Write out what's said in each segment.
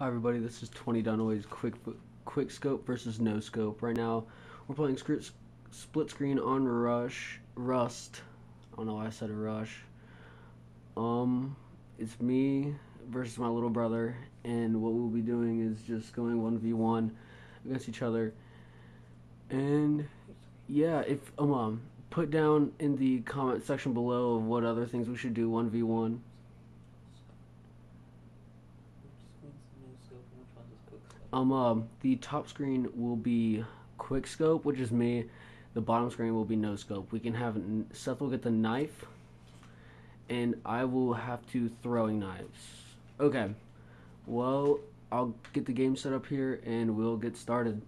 Hi everybody, this is 20 Dunaway's quick scope versus no scope. Right now, we're playing split screen on Rush Rust. I don't know why I said Rush. It's me versus my little brother, and what we'll be doing is just going 1v1 against each other. And yeah, if put down in the comment section below of what other things we should do 1v1. The top screen will be quick scope, which is me. The bottom screen will be no scope. We can have Seth will get the knife, and I will have to throwing knives. Okay. Well, I'll get the game set up here, and we'll get started.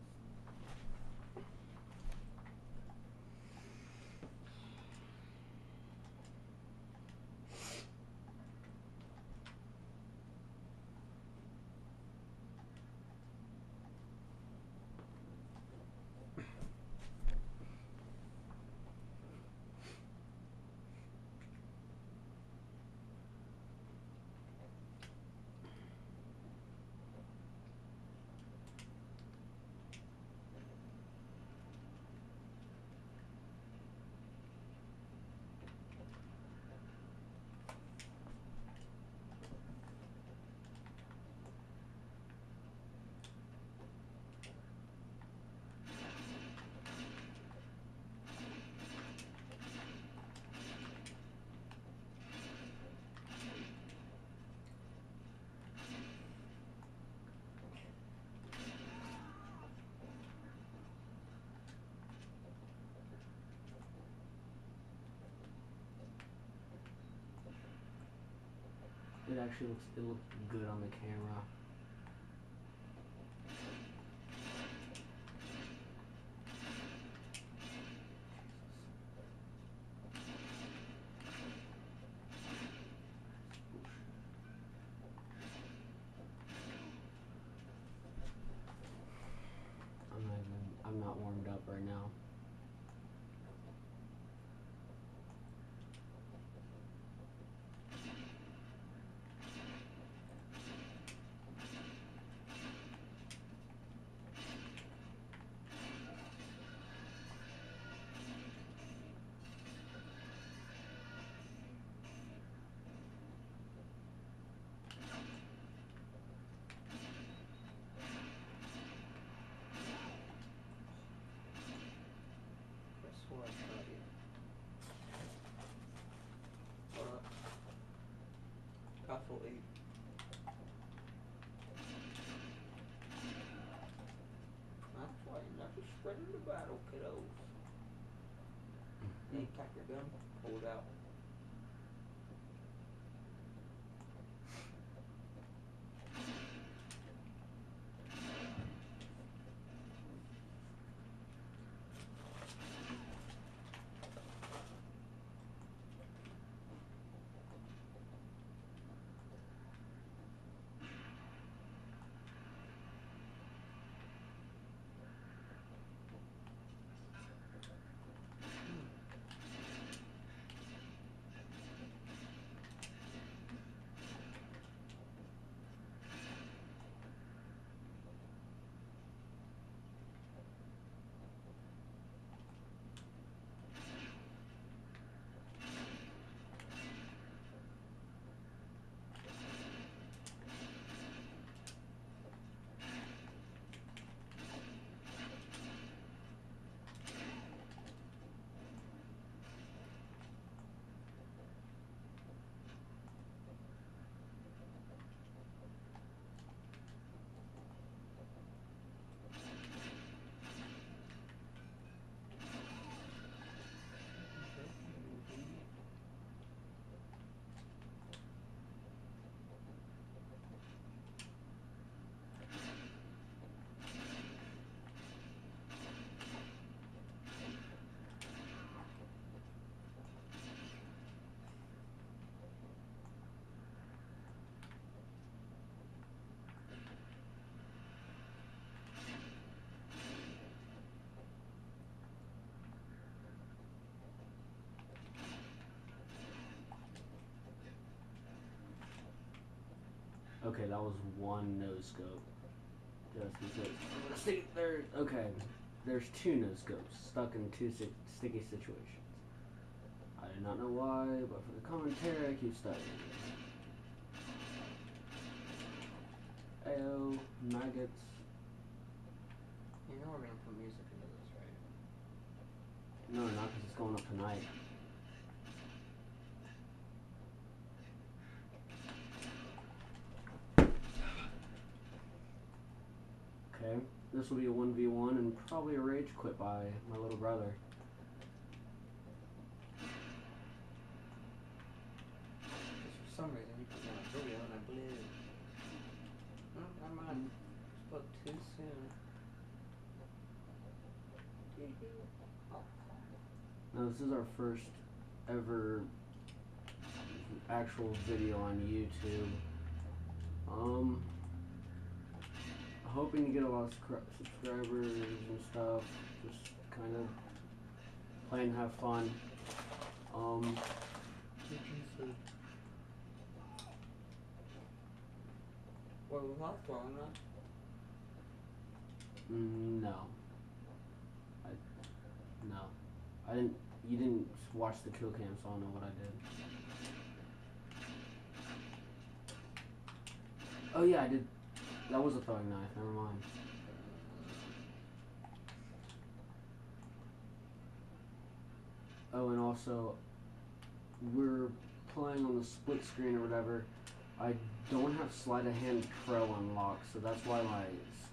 It actually looks good on the camera. I'm not warmed up right now. Ready to battle, kiddos. Hey, pack your gun, pull it out. Okay, that was one no scope. Let's see, there. Okay, there's two no scopes stuck in two sticky situations. I do not know why, but for the commentary, I keep studying this. Ayo, maggots. You know we're gonna put music into this, right? No, not because it's going up tonight. Okay, this will be a 1v1 and probably a rage quit by my little brother. For some reason, you put me on a video and I blew. Come on, spoke too soon. Now this is our first ever actual video on YouTube. Hoping to get a lot of subscribers and stuff. Just kind of playing and have fun. Well, we're not throwing that. No. No. I didn't. You didn't watch the kill cam, so I don't know what I did. Oh yeah, I did. That was a throwing knife. Never mind. Oh, and also, we're playing on the split screen or whatever. I don't have sleight of hand pro unlocked, so that's why my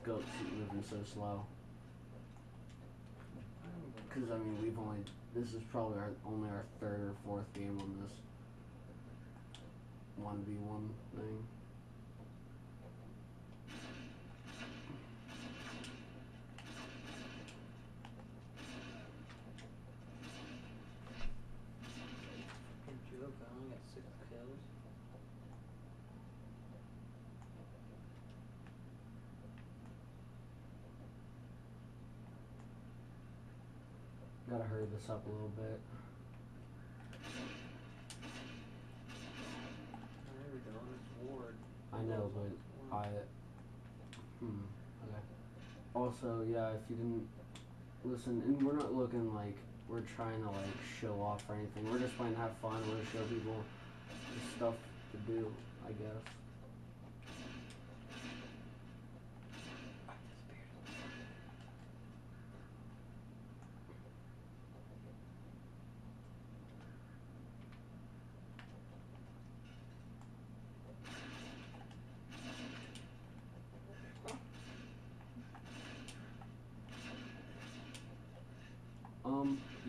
scope's moving so slow. Because I mean, this is probably only our third or fourth game on this 1v1 thing. I only got 6 kills. Gotta hurry this up a little bit. There we go, it's ward. I know, but okay. Also, yeah, if you didn't listen, and we're not looking like we're trying to like show off or anything. We're just trying to have fun. We're gonna show people the stuff to do, I guess.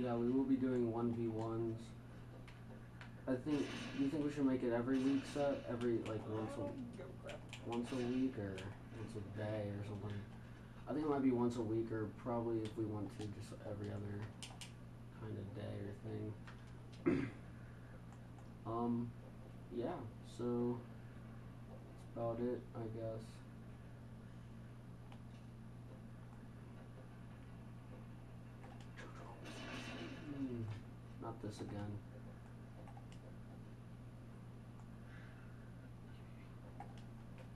Yeah, we will be doing 1v1s. Do you think we should make it every week set? Once a week or once a day or something? I think it might be once a week or probably if we want to, just every other kind of day or thing. Yeah, so that's about it, I guess. Not this again.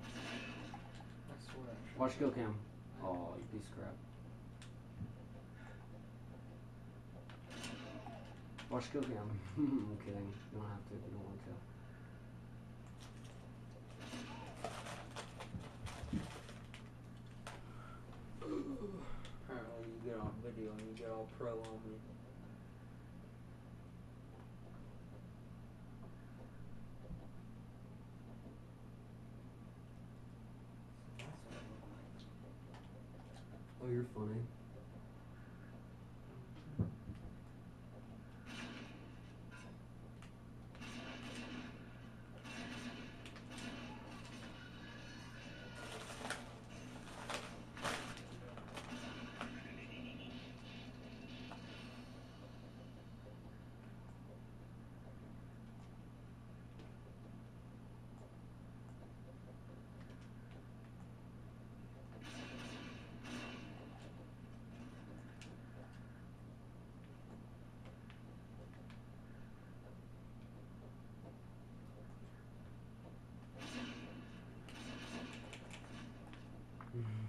I swear. Watch kill cam. Oh, you piece of crap. Watch kill cam. I'm kidding. You don't have to if you don't want to. Apparently you get on video and you get all pro on me. Oh, you're funny.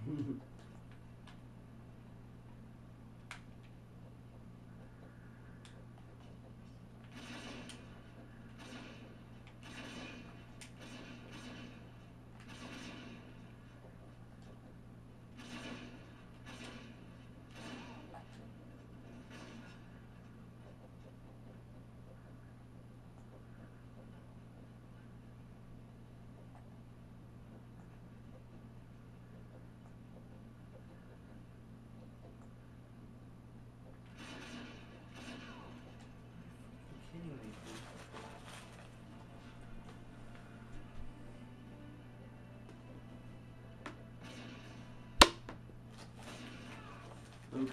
Mm-hmm.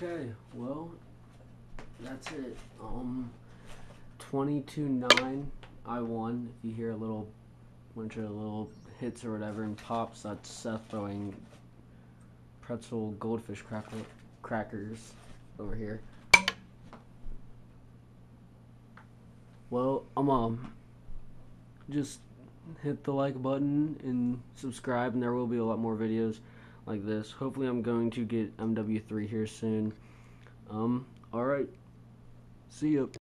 Okay, well, that's it. 22-9, I won. If you hear a little bunch of little hits or whatever and pops, that's Seth throwing pretzel goldfish crackers over here. Well, just hit the like button and subscribe, and there will be a lot more videos like this. Hopefully I'm going to get MW3 here soon. Alright. See ya.